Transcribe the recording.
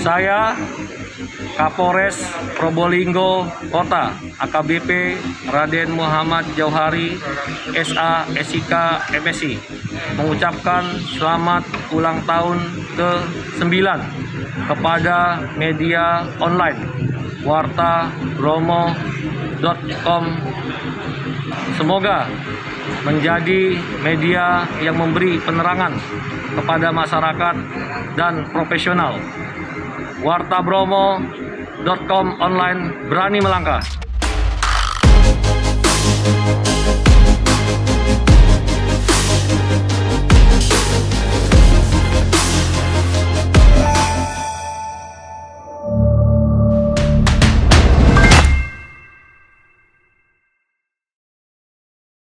Saya Kapolres Probolinggo Kota AKBP Raden Muhammad Jauhari SA SIK MSI mengucapkan selamat ulang tahun ke-9 kepada media online Wartabromo.com. Semoga menjadi media yang memberi penerangan kepada masyarakat dan profesional. Wartabromo.com online berani melangkah.